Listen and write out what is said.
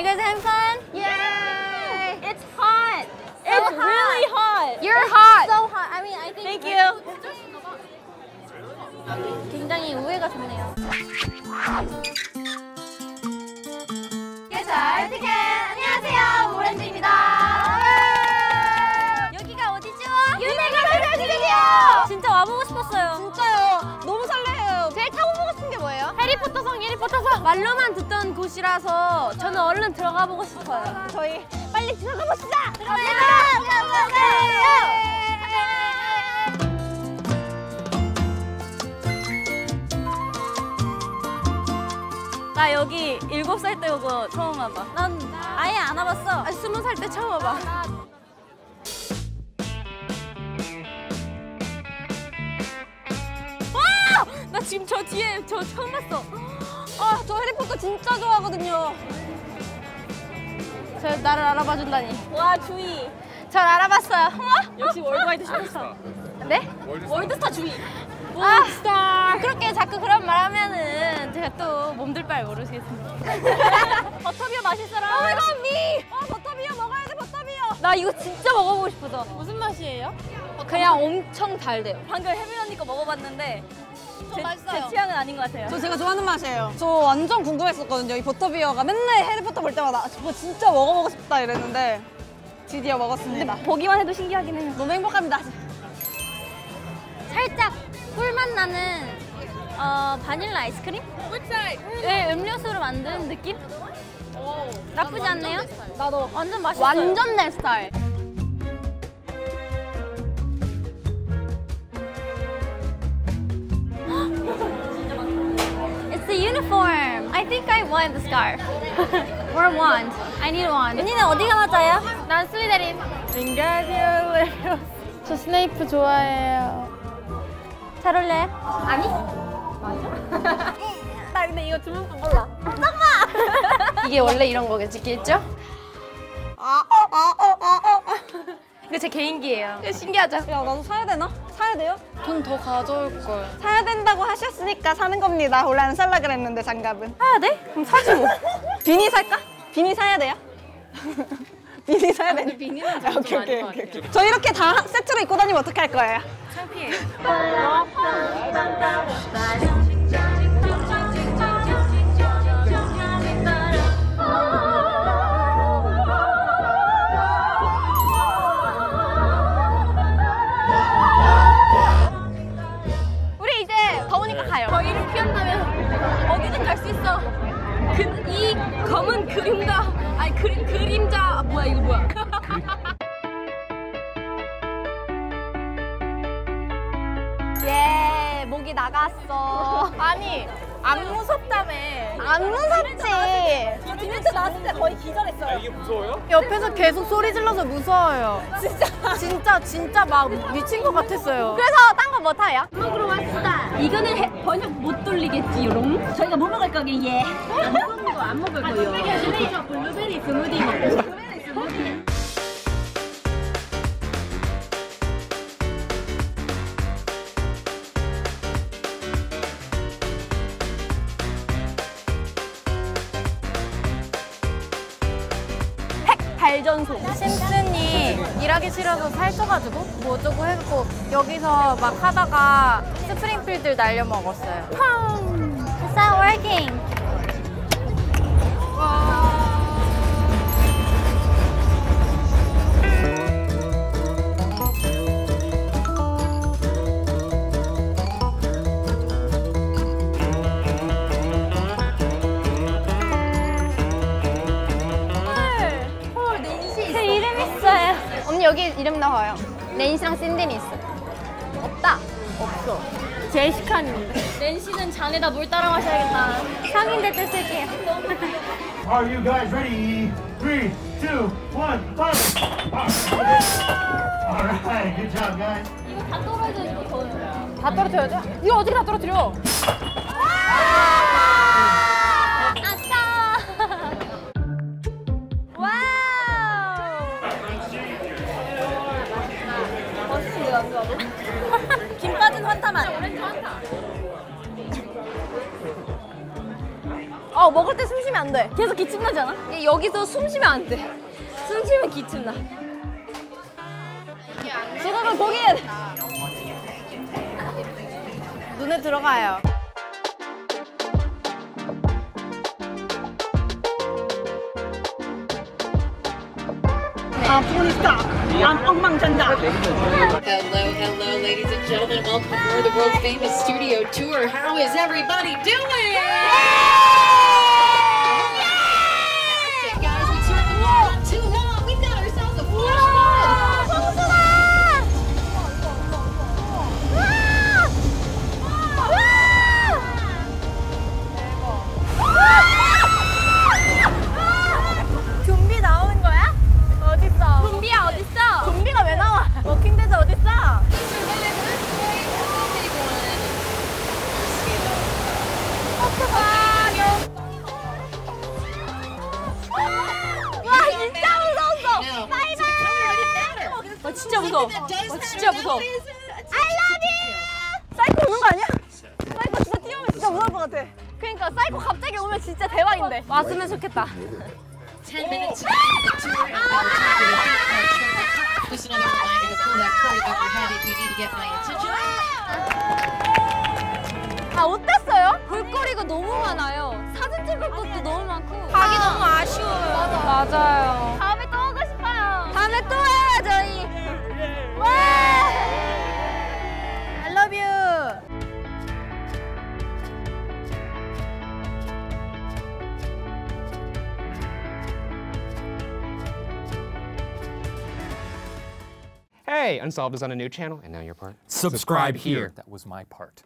you guys having fun? Yay! It's hot. So it's hot. Really hot. You're hot. So hot. I mean, I think. Thank you. 굉장히 우애가 좋네요. 예절 티켓 안녕하세요 오렌지입니다. 여기가 어디죠? 유네가 설명드릴게요. 진짜 와보고 싶었어요. 진짜요. 너무 설레요. 제일 타보고 싶은 게 뭐예요? 해리포터성, 해리포터성. 말로만 듣던 곳이라서 저는 얼른 들어가 보고 싶어요. 저희 빨리 들어가 봅시다. 들어가요. 나 여기 7살 때 오고 처음 와봐. 난 아예 안 와봤어. 아니, 20살 때 처음 와봐. 와! 나 지금 저 뒤에 저 처음 봤어. 아, 저 해리포터 진짜 좋아하거든요. 저 나를 알아봐준다니. 와, 주희. 전 알아봤어요. 어머? 역시 월드와이드 슈퍼스타. 네? 월드스타 주희. 아, 그렇게 자꾸 그런 말 하면은 제가 또 몸둘 바를 모르겠습니다. 버터비어 마실사람? Oh my god, me! 버터비어 먹어야 돼, 버터비어! 나 이거 진짜 먹어보고 싶어서. 무슨 맛이에요? 그냥 엄청 달대요. 방금 혜빈 언니 거 먹어봤는데 제 취향은 아닌 것 같아요. 제가 좋아하는 맛이에요. 저 완전 궁금했었거든요. 이 버터비어가 맨날 해리포터 볼 때마다 저거 진짜 먹어보고 싶다 이랬는데 드디어 먹었습니다. 근데 보기만 해도 신기하긴 해요. 너무 행복합니다. 살짝 꿀맛 나는 바닐라 아이스크림? 네, 음료수로 만든 느낌? 오, 나쁘지 않네요? 나도 완전 맛있어요. 완전 내 스타일. It's the uniform. I think I want the scarf. Or wand. I need one. 언니는 어디가 맞아요? 난 슬리데린. 안녕하세요. 저 스네이프 좋아해요. 잘 올래? 아니? 맞아? 나 근데 이거 주문권 몰라. 잠깐만! 이게 원래 이런 거겠지? 있죠? 근데 제 개인기예요. 신기하죠? 야, 나도 사야 되나? 사야 돼요? 돈 더 가져올걸. 사야 된다고 하셨으니까 사는 겁니다. 원래 안 살라 그랬는데 장갑은. 사야 돼? 그럼 사지 뭐. 비니 살까? 비니 사야 돼요? 비니 사야 돼. 비니는 좀 오케이. 저 이렇게 다 세트로 입고 다니면 어떻게 할 거예요? 창피해. 우리 이제 더우니까 가요. 더위를 피한다면 어디든 갈 수 있어. 이 검은 그림자, 아니 그림자 뭐야 이거 뭐야? 예, 목이 나갔어. 아니 안 무섭다며. 안 무섭지. 디멘터 나왔을 때 거의 기절했어요. 아, 이게 무서워요? 옆에서 계속 소리 질러서 무서워요. 진짜 막 미친 것 같았어요. 그래서 딴 거 뭐 타요? 먹으러 왔다. 이거는 번역 못 돌리겠지 요롱. 저희가 뭐 먹을 거게 예. 안 먹는 거 안 먹을 거요. 블루베리 스무디 먹고 싶어. 블루베리 스무디. 발전소. 심슨이 일하기 싫어서 살쪄가지고 뭐 어쩌고 해갖고 여기서 막 하다가 스프링필드 날려먹었어요. It's not working. 여기 이름 나와요. 낸시랑 신딘이 있어. 없다. 없어. 제시칸인데. 낸시는 잔에다 물 따라 마셔야겠다. 상인 될 때 쓸게요. Are you guys ready? 3, 2, 1, fire! Alright, good job, guys. 이거 다 떨어져요, 이거 더워요. 다 떨어뜨려야죠? 이거 어떻게 다 떨어뜨려? 김 빠진 환타만. 오렌지 환타. 아 너 먹을 때 숨 쉬면 안 돼. 계속 기침 나잖아? 여기서 숨 쉬면 안 돼. 숨 쉬면 기침 나. 지금은 고깃! 눈에 들어가요. 아프리카, 안 엉망진다. Hello, hello, ladies and gentlemen. Welcome to the world famous studio tour. How is everybody doing? Yeah! Guys, we took the world on too long. We've got ourselves a fun. 좀비 나오는 거야? 어딨어? 좀비야 어딨어? 좀비가 왜 나와? 워킹데드 어딨어? 와 진짜 무서웠어! 바이바이! 와 진짜 무서워! 와 진짜 무서워! I love you! 사이코 오는 거 아니야? 사이코 진짜 뛰어오면 진짜 무서울 것 같아. 그러니까 사이코 갑자기 오면 진짜 대박인데. 왔으면 좋겠다. 10 minutes. Just another reminder to pull that cord up your head if you need to get my attention. 아 어땠어요? 볼거리가 너무 많아요. 사진 찍을 것도 너무 많고. 가기 너무 아쉬워요. 맞아. 맞아요. 다음에 또 오고 싶어요. 다음에 또 와요 저희. 와! I love you. Hey, Unsolved is on a new channel, and now your part. Subscribe here. That was my part.